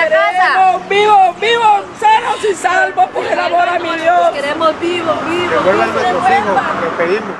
nuestra casa. Queremos vivos, vivos, sanos y salvos, por el amor a mi Dios. Queremos vivos, vivos. Revuelvan nuestros hijos, lo pedimos.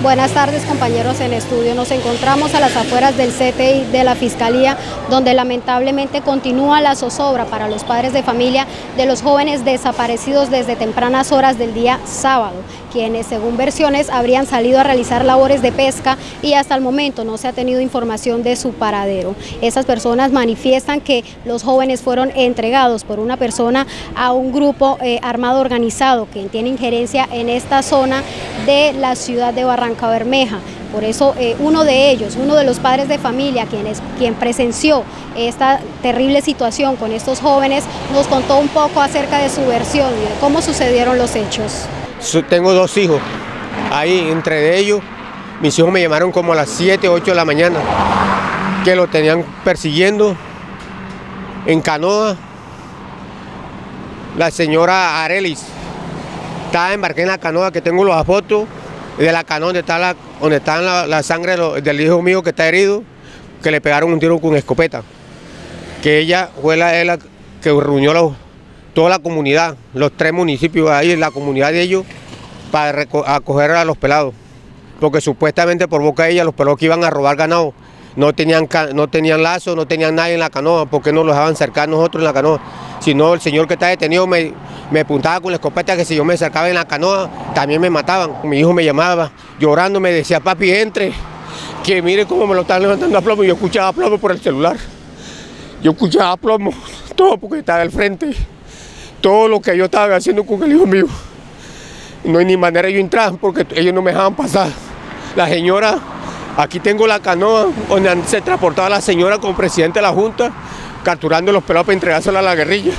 Buenas tardes, compañeros en estudio. Nos encontramos a las afueras del CTI de la Fiscalía, donde lamentablemente continúa la zozobra para los padres de familia de los jóvenes desaparecidos desde tempranas horas del día sábado, quienes, según versiones, habrían salido a realizar labores de pesca y hasta el momento no se ha tenido información de su paradero. Esas personas manifiestan que los jóvenes fueron entregados por una persona a un grupo armado organizado que tiene injerencia en esta zona de la ciudad de Barrancabermeja. Por eso uno de ellos, uno de los padres de familia quien presenció esta terrible situación con estos jóvenes, nos contó un poco acerca de su versión y de cómo sucedieron los hechos. Yo tengo dos hijos, ahí entre ellos, mis hijos me llamaron como a las 7, 8 de la mañana, que lo tenían persiguiendo en canoa. La señora Arelis estaba embarcada en la canoa, que tengo las fotos de la canoa donde está la sangre del hijo mío que está herido, que le pegaron un tiro con escopeta, que ella fue la que reunió toda la comunidad, los tres municipios ahí, la comunidad de ellos, para acoger a los pelados, porque supuestamente por boca de ella los pelados que iban a robar ganado, no tenían lazo, no tenían nadie en la canoa, porque no los dejaban cercar nosotros en la canoa, sino el señor que está detenido me apuntaba con la escopeta, que si yo me acercaba en la canoa, también me mataban. Mi hijo me llamaba llorando, me decía: papi, entre, que mire cómo me lo están levantando a plomo. Yo escuchaba plomo por el celular, yo escuchaba plomo, todo porque estaba al frente, todo lo que yo estaba haciendo con el hijo mío. No hay ni manera de yo entrar, porque ellos no me dejaban pasar. La señora, aquí tengo la canoa donde se transportaba la señora como presidente de la Junta, capturando los pelados para entregársela a la guerrilla.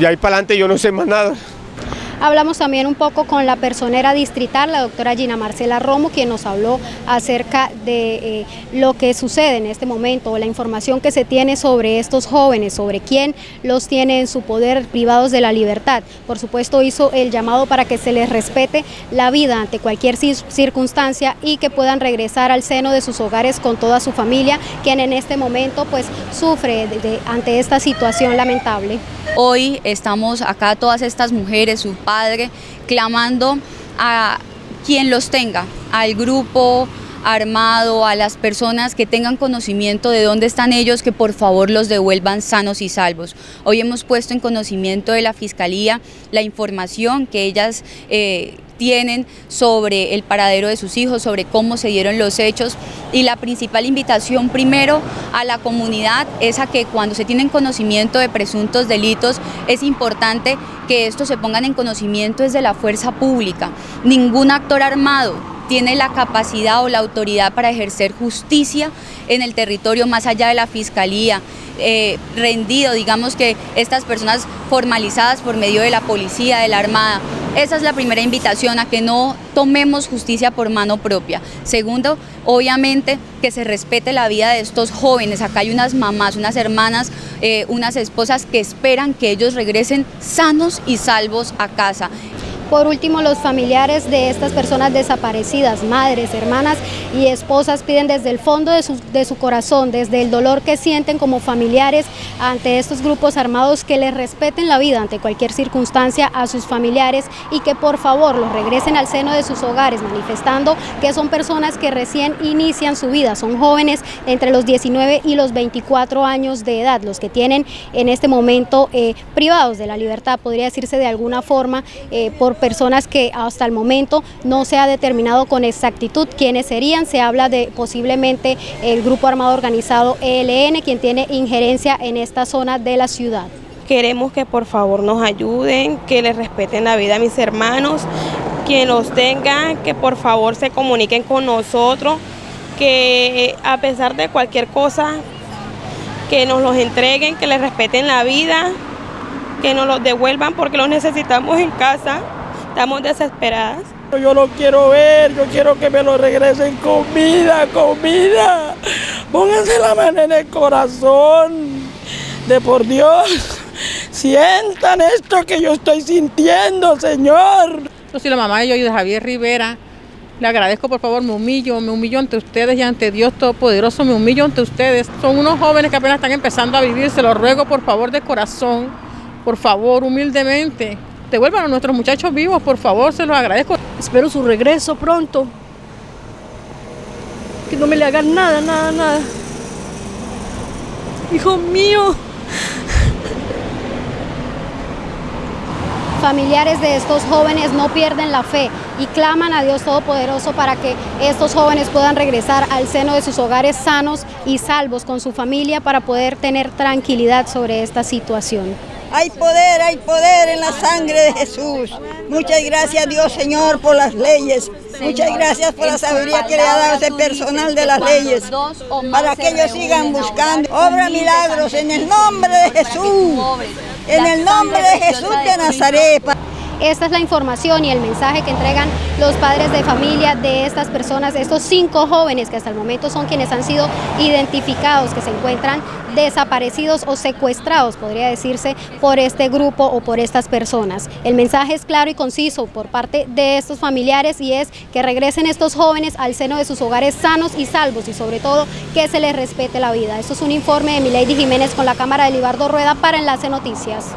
Y ahí para adelante yo no sé más nada. Hablamos también un poco con la personera distrital, la doctora Gina Marcela Romo, quien nos habló acerca de lo que sucede en este momento, la información que se tiene sobre estos jóvenes, sobre quién los tiene en su poder privados de la libertad. Por supuesto, hizo el llamado para que se les respete la vida ante cualquier circunstancia y que puedan regresar al seno de sus hogares con toda su familia, quien en este momento pues sufre ante esta situación lamentable. Hoy estamos acá todas estas mujeres, sus padres, clamando a quien los tenga, al grupo armado, a las personas que tengan conocimiento de dónde están ellos, que por favor los devuelvan sanos y salvos. Hoy hemos puesto en conocimiento de la Fiscalía la información que ellas tienen sobre el paradero de sus hijos, sobre cómo se dieron los hechos, y la principal invitación primero a la comunidad es a que cuando se tienen conocimiento de presuntos delitos es importante que estos se pongan en conocimiento desde la fuerza pública. Ningún actor armado tiene la capacidad o la autoridad para ejercer justicia en el territorio más allá de la Fiscalía, rendido, digamos, que estas personas formalizadas por medio de la policía, de la Armada. Esa es la primera invitación, a que no tomemos justicia por mano propia. Segundo, obviamente que se respete la vida de estos jóvenes. Acá hay unas mamás, unas hermanas, unas esposas que esperan que ellos regresen sanos y salvos a casa. Por último, los familiares de estas personas desaparecidas, madres, hermanas y esposas, piden desde el fondo de su corazón, desde el dolor que sienten como familiares ante estos grupos armados, que les respeten la vida ante cualquier circunstancia a sus familiares y que por favor los regresen al seno de sus hogares, manifestando que son personas que recién inician su vida, son jóvenes entre los 19 y los 24 años de edad, los que tienen en este momento privados de la libertad, podría decirse de alguna forma, por personas que hasta el momento no se ha determinado con exactitud quiénes serían. Se habla de posiblemente el grupo armado organizado ELN, quien tiene injerencia en esta zona de la ciudad. Queremos que por favor nos ayuden, que les respeten la vida a mis hermanos, que los tengan, que por favor se comuniquen con nosotros, que a pesar de cualquier cosa, que nos los entreguen, que les respeten la vida, que nos los devuelvan, porque los necesitamos en casa. Estamos desesperadas. Yo lo quiero ver, yo quiero que me lo regresen con vida, con vida. Pónganse la mano en el corazón, de por Dios. Sientan esto que yo estoy sintiendo, Señor. Yo soy la mamá de Javier Rivera, Le agradezco, por favor, me humillo ante ustedes y ante Dios Todopoderoso, me humillo ante ustedes. Son unos jóvenes que apenas están empezando a vivir, se los ruego, por favor, de corazón, por favor, humildemente. Devuelvan a nuestros muchachos vivos, por favor, se los agradezco. Espero su regreso pronto, que no me le hagan nada. Hijo mío. Familiares de estos jóvenes no pierden la fe y claman a Dios Todopoderoso para que estos jóvenes puedan regresar al seno de sus hogares sanos y salvos con su familia para poder tener tranquilidad sobre esta situación. Hay poder en la sangre de Jesús. Muchas gracias, Dios, Señor, por las leyes. Muchas gracias por la sabiduría que le ha dado ese personal de las leyes, para que ellos sigan buscando. Obra milagros en el nombre de Jesús. En el nombre de Jesús de Nazaret. Esta es la información y el mensaje que entregan los padres de familia de estas personas, de estos 5 jóvenes que hasta el momento son quienes han sido identificados, que se encuentran desaparecidos o secuestrados, podría decirse, por este grupo o por estas personas. El mensaje es claro y conciso por parte de estos familiares y es que regresen estos jóvenes al seno de sus hogares sanos y salvos y sobre todo que se les respete la vida. Esto es un informe de Milady Jiménez con la cámara de Libardo Rueda para Enlace Noticias.